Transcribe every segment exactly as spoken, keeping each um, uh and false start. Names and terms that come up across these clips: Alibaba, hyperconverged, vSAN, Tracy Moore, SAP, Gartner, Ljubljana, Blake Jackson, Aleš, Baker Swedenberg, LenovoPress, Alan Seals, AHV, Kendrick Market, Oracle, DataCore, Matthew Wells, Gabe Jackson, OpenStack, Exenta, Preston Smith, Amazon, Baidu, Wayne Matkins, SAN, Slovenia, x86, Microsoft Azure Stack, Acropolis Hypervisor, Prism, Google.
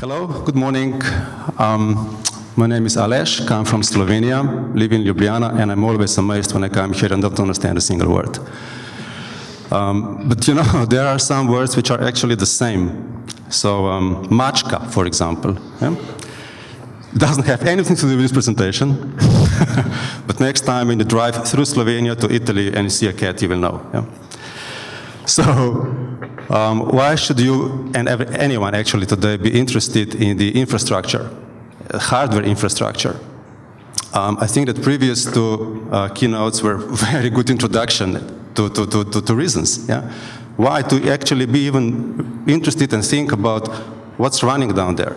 Hello, good morning. Um, my name is Aleš, I'm from Slovenia, live in Ljubljana, and I'm always amazed when I come here and don't understand a single word. Um, but you know, there are some words which are actually the same. So, um, mačka, for example, yeah? Doesn't have anything to do with this presentation, but next time when you drive through Slovenia to Italy and you see a cat, you will know. Yeah? So, Um, why should you and every, anyone actually today be interested in the infrastructure, hardware infrastructure? Um, I think that previous two uh, keynotes were very good introduction to, to, to, to, to reasons. Yeah? Why to actually be even interested and think about what's running down there.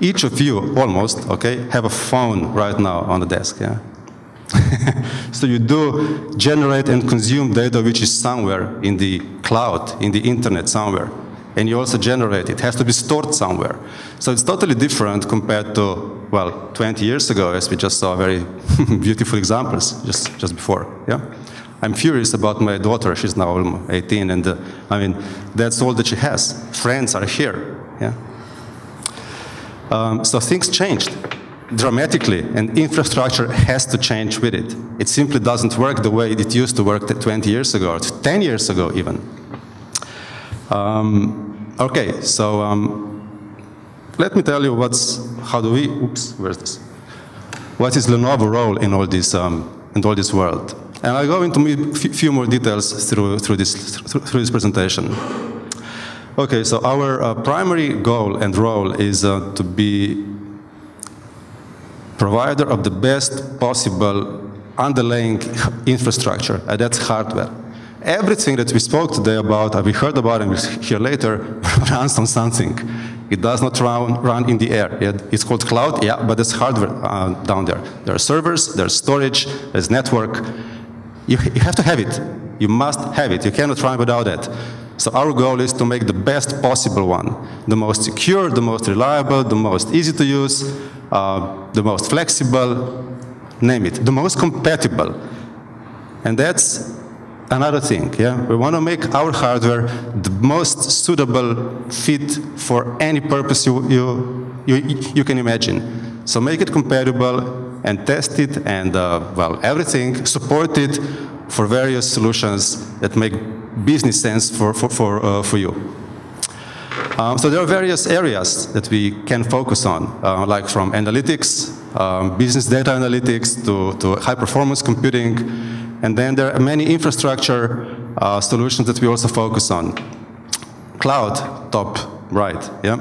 Each of you, almost, okay, have a phone right now on the desk. Yeah? So you do generate and consume data which is somewhere in the cloud, in the internet somewhere. And you also generate it. It has to be stored somewhere. So it's totally different compared to, well, twenty years ago, as we just saw very beautiful examples just, just before. Yeah? I'm furious about my daughter. She's now eighteen. And uh, I mean, that's all that she has. Friends are here. Yeah? Um, so things changed. Dramatically, and infrastructure has to change with it. It simply doesn't work the way it used to work twenty years ago, or ten years ago even. Um, okay, so um, let me tell you what's, how do we, oops, where's this? What is Lenovo's role in all this, um, in all this world? And I'll go into a few more details through, through, this, through this presentation. Okay, so our uh, primary goal and role is uh, to be provider of the best possible underlying infrastructure, and that's hardware. Everything that we spoke today about, and we heard about and we'll hear later, runs on something. It does not run, run in the air. It's called cloud, yeah, but it's hardware uh, down there. There are servers, there's storage, there's network. You, you have to have it. You must have it. You cannot run without it. So our goal is to make the best possible one, the most secure, the most reliable, the most easy to use, uh, the most flexible, name it, the most compatible. And that's another thing, yeah? We want to make our hardware the most suitable fit for any purpose you, you, you, you can imagine. So make it compatible and test it and, uh, well, everything, support it for various solutions that make business sense for, for, for, uh, for you. Um, so there are various areas that we can focus on, uh, like from analytics, um, business data analytics, to, to high-performance computing. And then there are many infrastructure uh, solutions that we also focus on. Cloud, top right, yeah?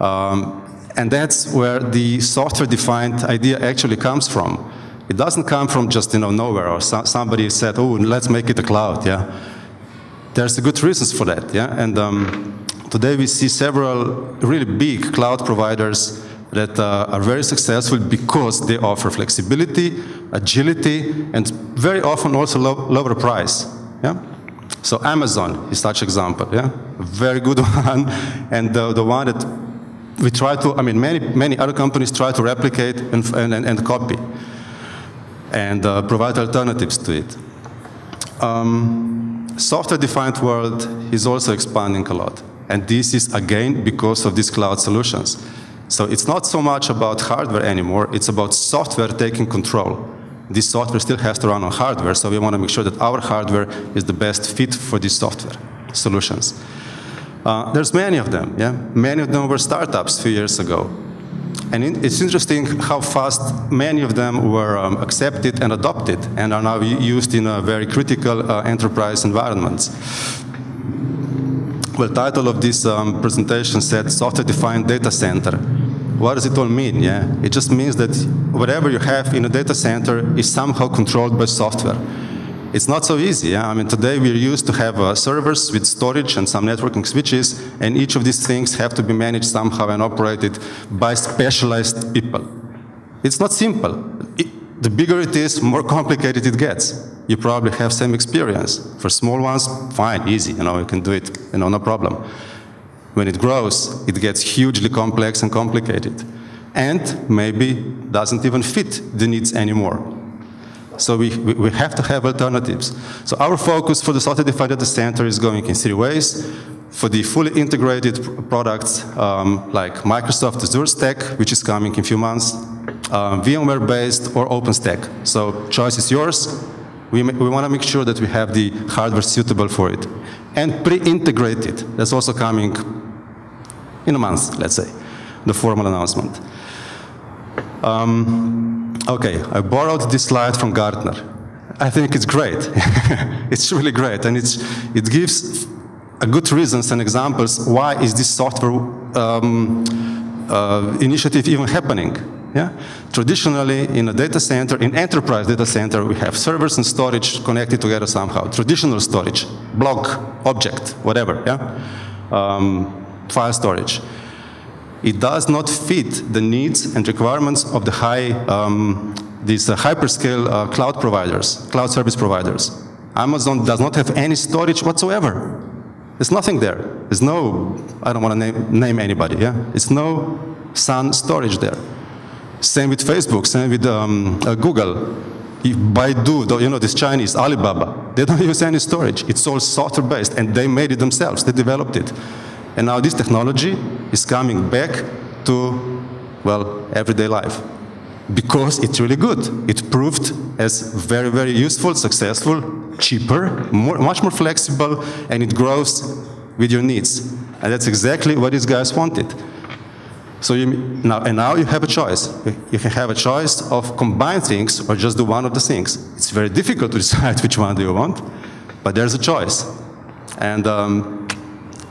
Um, and that's where the software-defined idea actually comes from. It doesn't come from just, you know, nowhere, or so somebody said, oh, let's make it a cloud, yeah? There's a good reasons for that, yeah? And um, today we see several really big cloud providers that uh, are very successful because they offer flexibility, agility, and very often also low, lower price, yeah? So Amazon is such an example, yeah? A very good one, and uh, the one that we try to, I mean, many, many other companies try to replicate and, and, and copy, and uh, provide alternatives to it. Um, Software-defined world is also expanding a lot. And this is, again, because of these cloud solutions. So it's not so much about hardware anymore. It's about software taking control. This software still has to run on hardware, so we want to make sure that our hardware is the best fit for these software solutions. Uh, there's many of them, yeah? Many of them were startups a few years ago. And in, it's interesting how fast many of them were um, accepted and adopted and are now used in a very critical uh, enterprise environments. Well, the title of this um, presentation said software-defined data center. What does it all mean? Yeah? It just means that whatever you have in a data center is somehow controlled by software. It's not so easy. Yeah? I mean, today we're used to have uh, servers with storage and some networking switches, and each of these things have to be managed somehow and operated by specialized people. It's not simple. It, the bigger it is, more complicated it gets. You probably have same experience. For small ones, fine, easy. You know, you can do it. You know, no problem. When it grows, it gets hugely complex and complicated, and maybe doesn't even fit the needs anymore. So we, we have to have alternatives. So our focus for the software-defined data center is going in three ways. for the fully integrated products um, like Microsoft Azure Stack, which is coming in a few months, um, VMware-based or OpenStack. So choice is yours. We, we want to make sure that we have the hardware suitable for it. And pre-integrated, that's also coming in a month, let's say, the formal announcement. Um, okay, I borrowed this slide from Gartner. I think it's great. It's really great, and it's, it gives a good reasons and examples why is this software um, uh, initiative even happening. Yeah? Traditionally, in a data center, in enterprise data center, we have servers and storage connected together somehow. Traditional storage, block, object, whatever, yeah? Um, file storage. It does not fit the needs and requirements of the high, um, these uh, hyperscale uh, cloud providers, cloud service providers. Amazon does not have any storage whatsoever. There's nothing there. There's no, I don't want to name, name anybody, yeah? It's no SAN storage there. Same with Facebook, same with um, uh, Google. If Baidu, you know, this Chinese, Alibaba, they don't use any storage. It's all software-based, and they made it themselves. They developed it. And now this technology is coming back to, well, everyday life. Because it's really good. It proved as very, very useful, successful, cheaper, more, much more flexible, and it grows with your needs. And that's exactly what these guys wanted. So you, now, and now you have a choice. You can have a choice of combine things or just do one of the things. It's very difficult to decide which one do you want, but there's a choice. And um,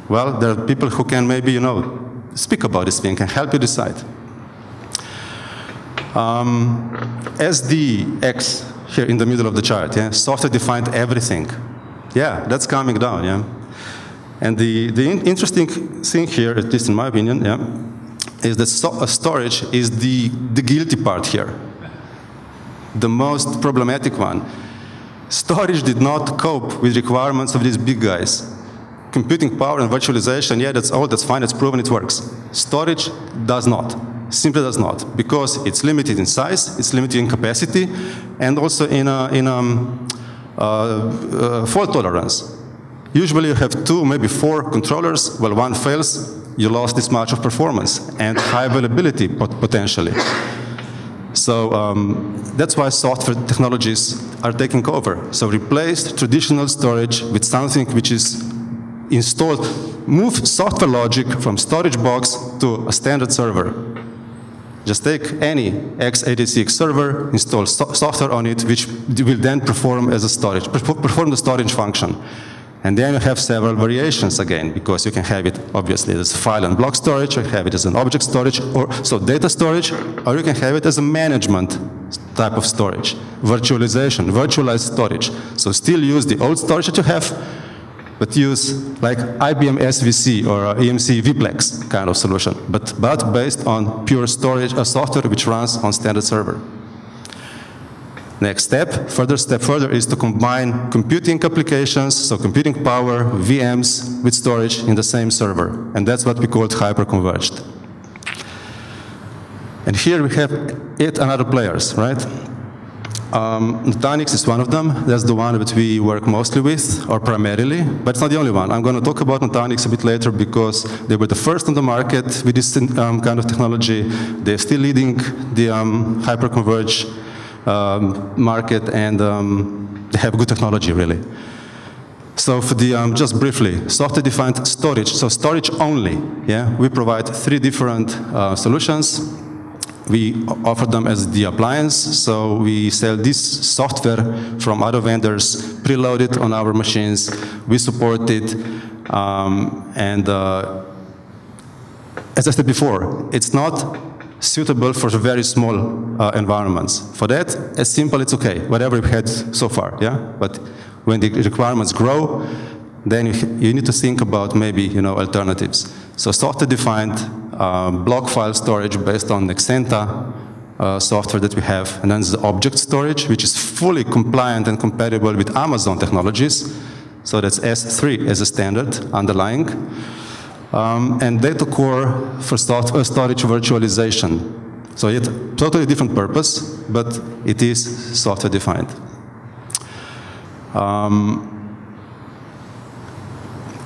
well, there are people who can maybe, you know, speak about this thing and help you decide. Um, S D X here in the middle of the chart, yeah, software-defined everything. Yeah, that's coming down, yeah. And the, the in interesting thing here, at least in my opinion, yeah, is that so uh, storage is the, the guilty part here, the most problematic one. Storage did not cope with requirements of these big guys. Computing power and virtualization, yeah, that's all, that's fine, it's proven, it works. Storage does not. Simply does not, because it's limited in size, it's limited in capacity, and also in a, in a, um, uh, uh, fault tolerance. Usually you have two, maybe four controllers. Well, one fails, you lost this much of performance and high availability pot potentially. So um, that's why software technologies are taking over. So replace traditional storage with something which is installed. Move software logic from storage box to a standard server. Just take any x eighty-six server, install so software on it, which will then perform as a storage, perform the storage function. And then you have several variations again, because you can have it, obviously, as file and block storage, or you have it as an object storage, or so data storage, or you can have it as a management type of storage. Virtualization, virtualized storage. So still use the old storage that you have, but use like I B M S V C or E M C V P L E X kind of solution, but, but based on pure storage or software which runs on standard server. Next step, further step further, is to combine computing applications, so computing power, V Ms, with storage in the same server. And that's what we call hyperconverged. And here we have eight another players, right? Um, Nutanix is one of them. That's the one that we work mostly with, or primarily, but it's not the only one. I'm going to talk about Nutanix a bit later because they were the first on the market with this um, kind of technology. They're still leading the um, hyperconverged um, market, and um, they have good technology, really. So for the, um, just briefly, software-defined storage, so storage only. Yeah, we provide three different uh, solutions. We offer them as the appliance, so we sell this software from other vendors, preloaded on our machines. We support it, um, and uh, as I said before, it's not suitable for very small uh, environments. For that, as simple, it's okay, whatever we've had so far, yeah? But when the requirements grow, then you, you need to think about maybe, you know, alternatives. So software-defined uh, block file storage based on Exenta uh, software that we have, and then the object storage, which is fully compliant and compatible with Amazon technologies. So that's S three as a standard underlying. Um, and data core for software storage virtualization. So it's totally different purpose, but it is software-defined. Um,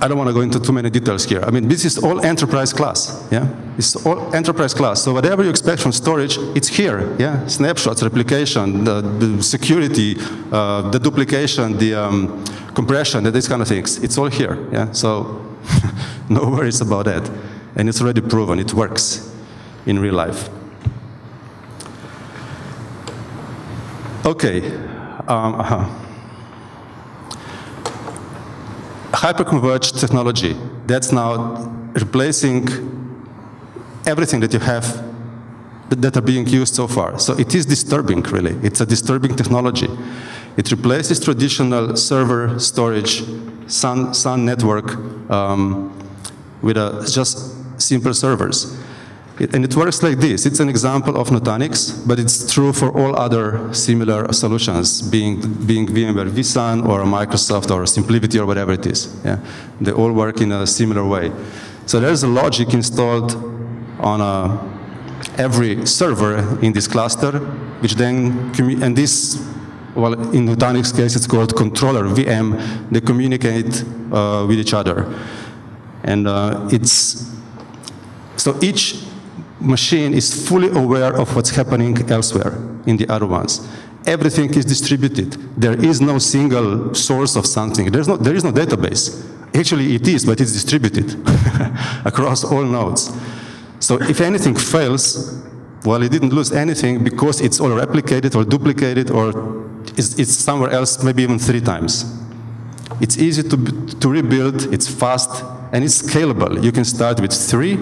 I don't want to go into too many details here. I mean, this is all enterprise class, yeah? It's all enterprise class. So whatever you expect from storage, it's here, yeah? Snapshots, replication, the, the security, uh, the duplication, the um, compression, these kind of things. It's all here, yeah? So no worries about that. And it's already proven. It works in real life. Okay. Um, uh-huh. Hyperconverged technology, that's now replacing everything that you have that are being used so far. So it is disturbing, really. It's a disturbing technology. It replaces traditional server storage, SAN, SAN network um, with a, just simple servers. It, and it works like this. It's an example of Nutanix, but it's true for all other similar solutions, being, being VMware vSAN or Microsoft or SimpliVity or whatever it is. Yeah. They all work in a similar way. So there's a logic installed on a, every server in this cluster, which then, and this, well, in Nutanix case, it's called controller, V M, they communicate uh, with each other. And uh, it's, so each machine is fully aware of what's happening elsewhere in the other ones. Everything is distributed. There is no single source of something. There's no, there is no database. Actually, it is, but it's distributed across all nodes. So if anything fails, well, it didn't lose anything because it's all replicated or duplicated or it's, it's somewhere else, maybe even three times. It's easy to, to rebuild, it's fast, and it's scalable. You can start with three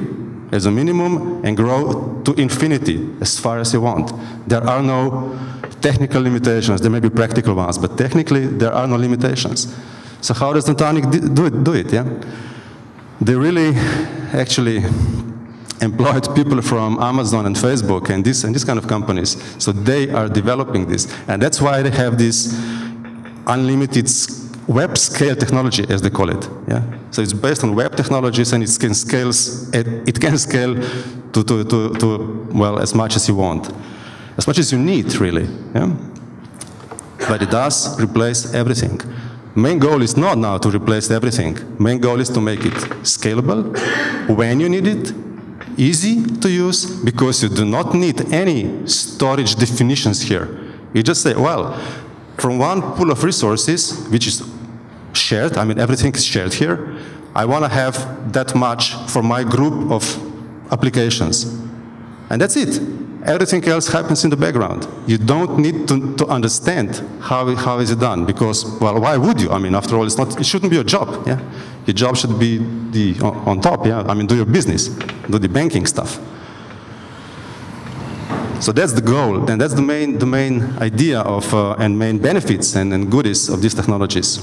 as a minimum and grow to infinity as far as you want. There are no technical limitations. There may be practical ones, but technically there are no limitations. So how does Nutanix do it? Do it, yeah? They really actually employed people from Amazon and Facebook and this and this kind of companies. So they are developing this. And that's why they have this unlimited web scale technology, as they call it. Yeah? So it's based on web technologies, and it can scale. It can scale to, to, to, to well, as much as you want, as much as you need, really. Yeah? But it does replace everything. Main goal is not now to replace everything. Main goal is to make it scalable when you need it, easy to use, because you do not need any storage definitions here. You just say, well, from one pool of resources, which is shared, I mean, everything is shared here, I want to have that much for my group of applications. And that's it. Everything else happens in the background. You don't need to, to understand how, how is it done, because, well, why would you? I mean, after all, it's not, it shouldn't be your job. Yeah? Your job should be the, on top. Yeah? I mean, do your business, do the banking stuff. So that's the goal, and that's the main, the main idea of, uh, and main benefits and, and goodies of these technologies.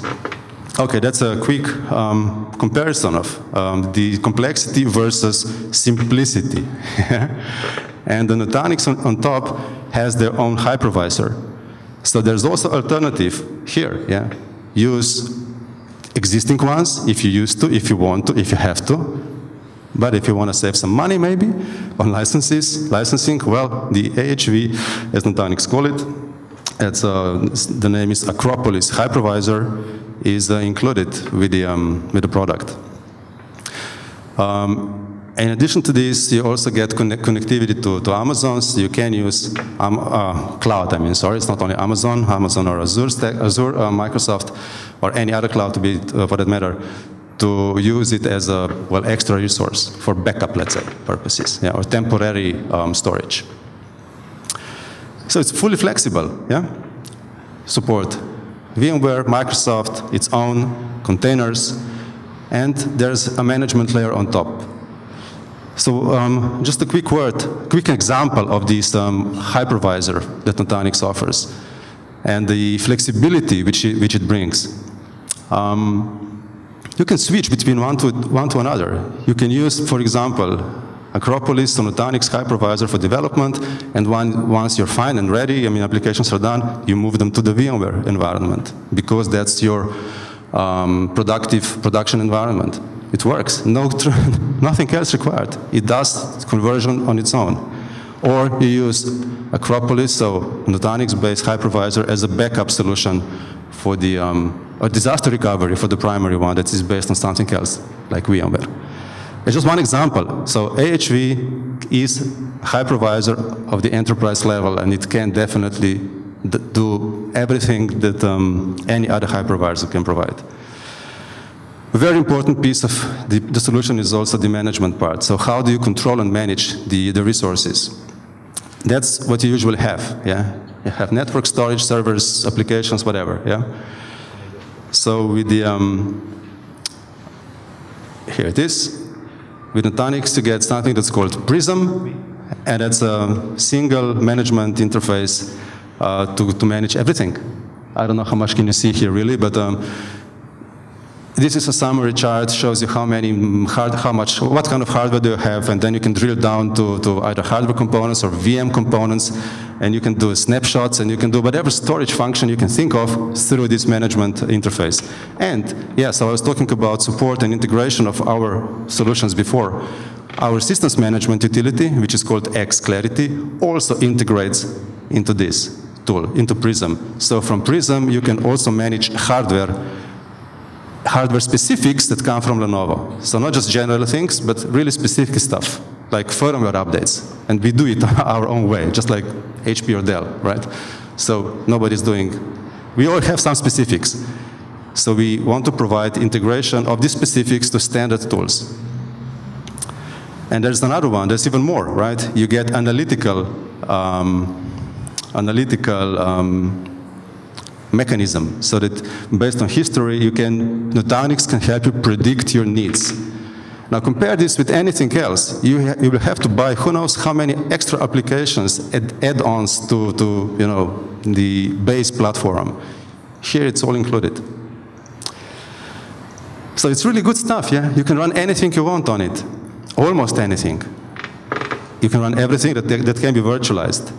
Okay, that's a quick um, comparison of um, the complexity versus simplicity. And the Nutanix on, on top has their own hypervisor. So there's also alternative here, yeah? Use existing ones if you used to, if you want to, if you have to. But if you want to save some money, maybe, on licenses, licensing, well, the A H V, as Nutanix call it, it's, uh, the name is Acropolis Hypervisor, is uh, included with the, um, with the product. Um, in addition to this, you also get connect connectivity to, to Amazon, so you can use um, uh, cloud, I mean, sorry, it's not only Amazon, Amazon or Azure, Stack, Azure uh, Microsoft, or any other cloud to be, uh, for that matter, to use it as a, well, extra resource for backup, let's say, purposes, yeah, or temporary um, storage. So it's fully flexible, yeah? Support VMware, Microsoft, its own containers, and there's a management layer on top. So um, just a quick word, quick example of this um, hypervisor that Nutanix offers, and the flexibility which it, which it brings. Um, You can switch between one to, one to another. You can use, for example, Acropolis or Nutanix hypervisor for development, and one, once you're fine and ready, I mean, applications are done, you move them to the VMware environment, because that's your um, productive production environment. It works, no, nothing else required. It does conversion on its own. Or you use Acropolis, so Nutanix-based hypervisor, as a backup solution for the um, a disaster recovery for the primary one that is based on something else, like VMware. It's just one example. So A H V is hypervisor of the enterprise level, and it can definitely do everything that um, any other hypervisor can provide. A very important piece of the, the solution is also the management part. So how do you control and manage the, the resources? That's what you usually have, yeah? You have network storage, servers, applications, whatever, yeah? So with the, um, here it is. With Nutanix, you get something that's called Prism, and that's a single management interface uh, to, to manage everything. I don't know how much can you see here, really, but um, this is a summary chart, shows you how many hard, how much, what kind of hardware do you have, and then you can drill down to, to either hardware components or V M components, and you can do snapshots, and you can do whatever storage function you can think of through this management interface. And yeah, so I was talking about support and integration of our solutions before. Our systems management utility, which is called XClarity, also integrates into this tool, into Prism. So from Prism, you can also manage hardware hardware specifics that come from Lenovo. So not just general things, but really specific stuff, like firmware updates. And we do it our own way, just like H P or Dell, right? So nobody's doing, we all have some specifics. So we want to provide integration of these specifics to standard tools. And there's another one, there's even more, right? You get analytical, um, analytical, um, mechanism, so that based on history, you can, Nutanix can help you predict your needs. Now compare this with anything else. You, ha you will have to buy who knows how many extra applications and add-ons to, to you know, the base platform. Here it's all included. So it's really good stuff, yeah? You can run anything you want on it, almost anything. You can run everything that, that can be virtualized.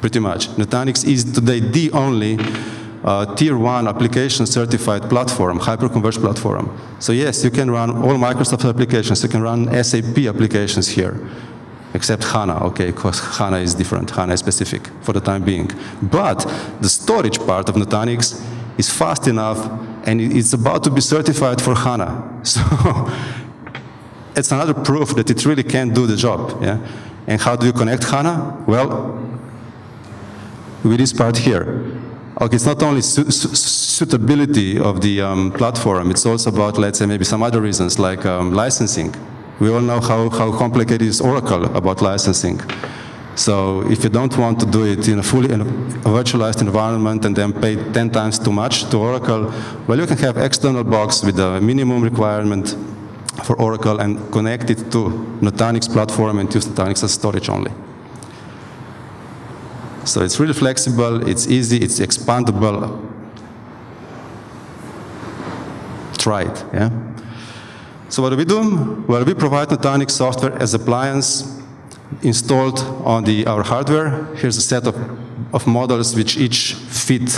Pretty much. Nutanix is today the only uh, tier one application certified platform, hyperconverged platform. So yes, you can run all Microsoft applications, you can run S A P applications here, except HANA, okay, because HANA is different, HANA is specific for the time being. But the storage part of Nutanix is fast enough, and it's about to be certified for HANA. So it's another proof that it really can do the job. Yeah? And how do you connect HANA? Well, with this part here. Okay, it's not only su su suitability of the um, platform, it's also about, let's say, maybe some other reasons, like um, licensing. We all know how, how complicated is Oracle about licensing. So if you don't want to do it in a fully in a virtualized environment and then pay ten times too much to Oracle, well, you can have external box with a minimum requirement for Oracle and connect it to Nutanix platform and use Nutanix as storage only. So it's really flexible, it's easy, it's expandable. Try it, yeah? So what do we do? Well, we provide Nutanix software as appliance installed on the, our hardware. Here's a set of, of models which each fit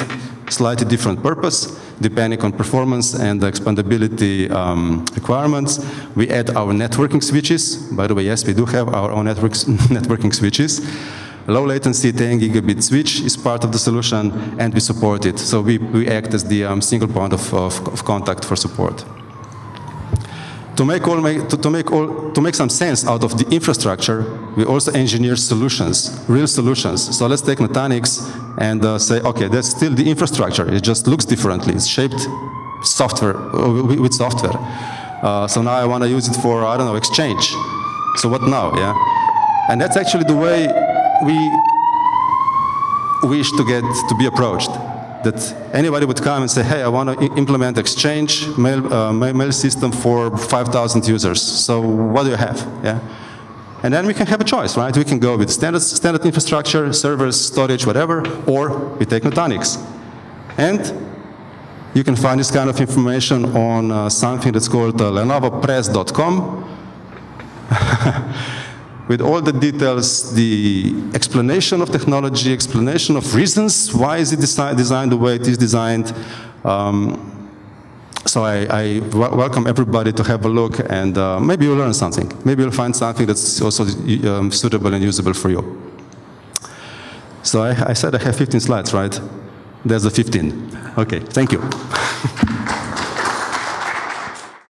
slightly different purpose, depending on performance and the expandability um, requirements. We add our networking switches. By the way, yes, we do have our own networks, networking switches. Low latency ten gigabit switch is part of the solution, and we support it. So we, we act as the um, single point of, of, of contact for support. To make, all make, to, to, make all, to make some sense out of the infrastructure, we also engineer solutions, real solutions. So let's take Nutanix and uh, say, okay, that's still the infrastructure. It just looks differently. It's shaped software, with software. Uh, so now I want to use it for, I don't know, Exchange. So what now, yeah? And that's actually the way we wish to get to be approached, that anybody would come and say, hey, I want to implement Exchange mail, uh, mail system for five thousand users. So what do you have? Yeah? And then we can have a choice, right? We can go with standard, standard infrastructure, servers, storage, whatever, or we take Nutanix. And you can find this kind of information on uh, something that's called uh, Lenovo Press dot com. With all the details, the explanation of technology, explanation of reasons, why is it desi designed the way it is designed. Um, so I, I welcome everybody to have a look, and uh, maybe you'll learn something. Maybe you'll find something that's also um, suitable and usable for you. So I, I said I have fifteen slides, right? There's the fifteen. Okay, thank you.